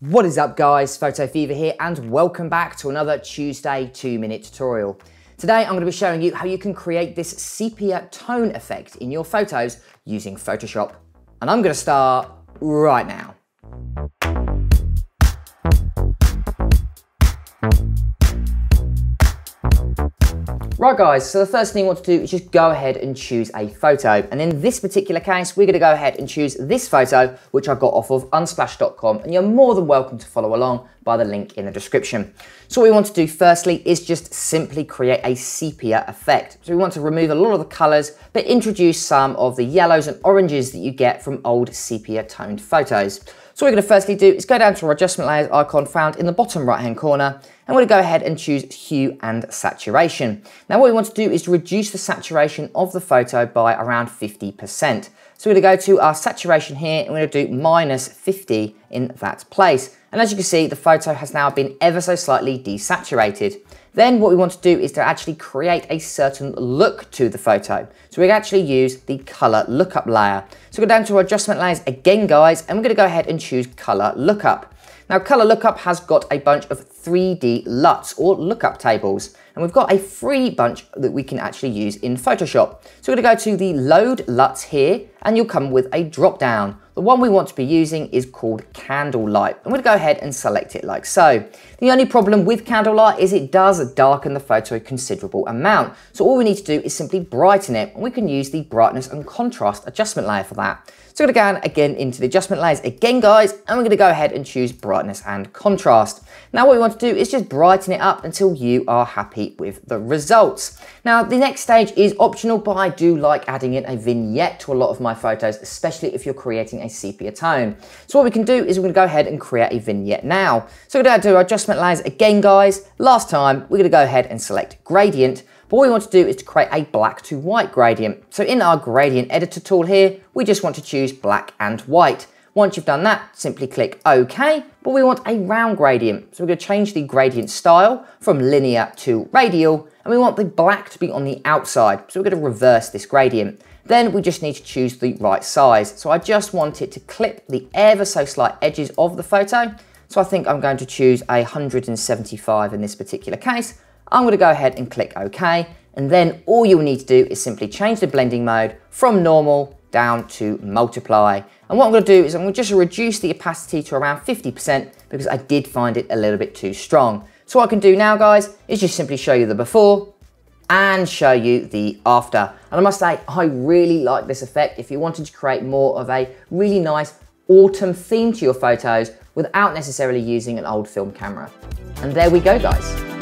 What is up guys, Photo Fever here and welcome back to another Tuesday 2-minute tutorial. Today I'm going to be showing you how you can create this sepia tone effect in your photos using Photoshop. And I'm going to start right now. Right guys, so the first thing you want to do is just go ahead and choose a photo. And in this particular case, we're going to go ahead and choose this photo, which I got off of unsplash.com. And you're more than welcome to follow along by the link in the description. So what we want to do firstly is just simply create a sepia effect. So we want to remove a lot of the colors, but introduce some of the yellows and oranges that you get from old sepia toned photos. So what we're going to firstly do is go down to our adjustment layers icon found in the bottom right hand corner, and we're going to go ahead and choose hue and saturation. Now what we want to do is reduce the saturation of the photo by around 50%. So we're going to go to our saturation here and we're going to do minus 50 in that place. And as you can see, the photo has now been ever so slightly desaturated. Then what we want to do is to actually create a certain look to the photo. So we actually use the color lookup layer. So go down to our adjustment layers again, guys, and we're gonna go ahead and choose color lookup. Now color lookup has got a bunch of 3D LUTs or lookup tables, and we've got a free bunch that we can actually use in Photoshop. So we're gonna go to the load LUTs here and you'll come with a drop down. The one we want to be using is called Candlelight. I'm going to go ahead and select it like so. The only problem with Candlelight is it does darken the photo a considerable amount. So all we need to do is simply brighten it, and we can use the brightness and contrast adjustment layer for that. So I'm going to go again into the adjustment layers again, guys, and we're going to go ahead and choose brightness and contrast. Now what we want to do is just brighten it up until you are happy with the results. Now the next stage is optional, but I do like adding in a vignette to a lot of my photos, especially if you're creating a sepia tone. So what we can do is we're going to go ahead and create a vignette now. So we're going to do our adjustment layers again, guys. Last time, we're going to go ahead and select gradient. But what we want to do is to create a black to white gradient. So in our gradient editor tool here, we just want to choose black and white. Once you've done that, simply click OK, but we want a round gradient. So we're going to change the gradient style from linear to radial, and we want the black to be on the outside. So we're going to reverse this gradient. Then we just need to choose the right size. So I just want it to clip the ever so slight edges of the photo. So I think I'm going to choose 175 in this particular case. I'm going to go ahead and click OK. And then all you'll need to do is simply change the blending mode from normal down to multiply. And what I'm going to do is I'm going to just reduce the opacity to around 50% because I did find it a little bit too strong. So what I can do now, guys, is just simply show you the before and show you the after. And I must say, I really like this effect if you wanted to create more of a really nice autumn theme to your photos without necessarily using an old film camera. And there we go, guys.